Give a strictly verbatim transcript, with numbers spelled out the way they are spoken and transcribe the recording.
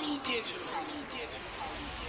Sonny Digital.